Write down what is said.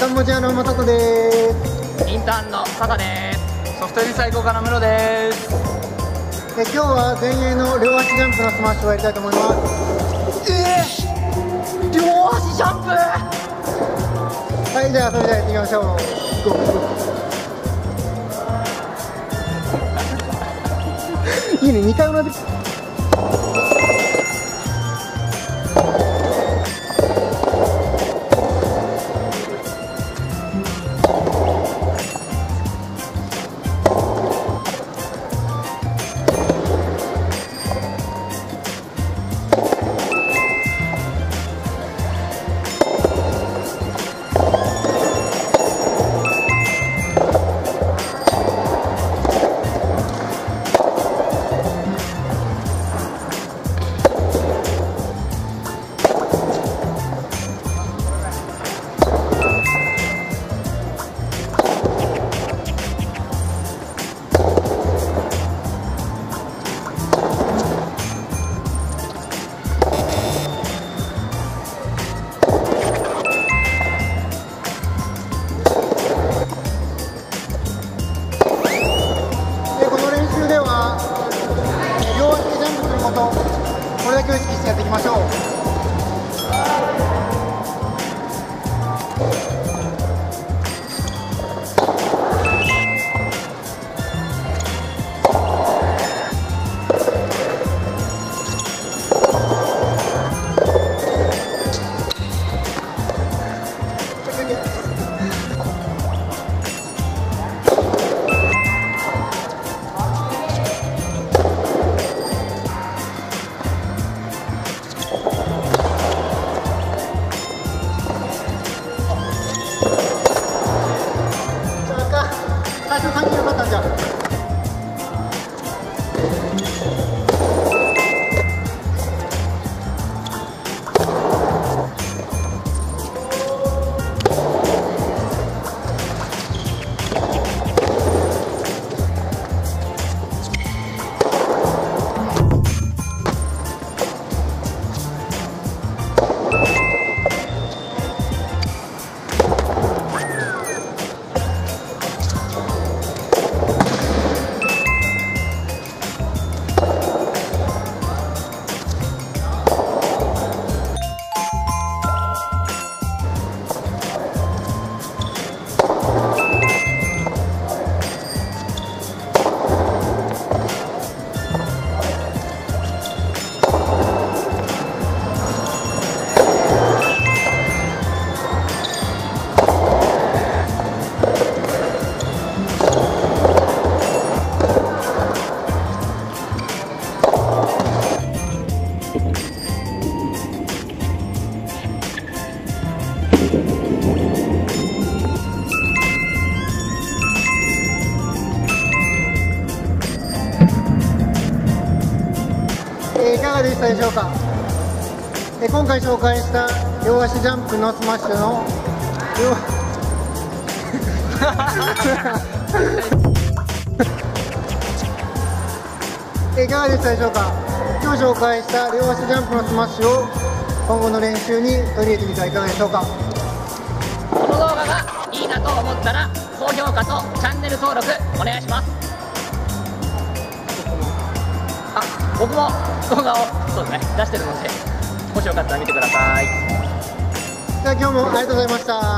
カンボジアのマサトです。インターンのサカです。ソフトエリ最高課のムロです。今日は前衛の両足ジャンプのスマッシュをやりたいと思います。両足ジャンプ。はい、じゃあそれではやっていきましょう。ゴーゴーいいね、2回同じ。これだけを意識してやっていきましょう。いかがでしたでしょうか。今回紹介した両足ジャンプのスマッシュのいかがでしたでしょうか。今日紹介した両足ジャンプのスマッシュを今後の練習に取り入れてみてはいかがでしょうか。この動画がいいなと思ったら高評価とチャンネル登録お願いします。僕も動画をそうですね、出してるので、もしよかったら見てください。じゃあ今日もありがとうございました。